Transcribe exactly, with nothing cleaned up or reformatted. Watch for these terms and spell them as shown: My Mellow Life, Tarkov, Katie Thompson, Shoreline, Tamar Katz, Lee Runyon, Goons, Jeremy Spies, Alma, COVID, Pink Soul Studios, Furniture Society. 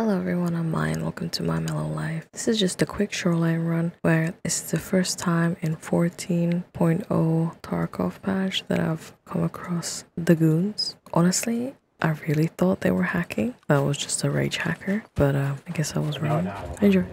Hello everyone, I'm Maya and welcome to My Mellow Life. This is just a quick Shoreline run where it's the first time in fourteen point oh Tarkov patch that I've come across the Goons. Honestly, I really thought they were hacking. That was just a rage hacker, but uh, I guess I was wrong. Enjoy.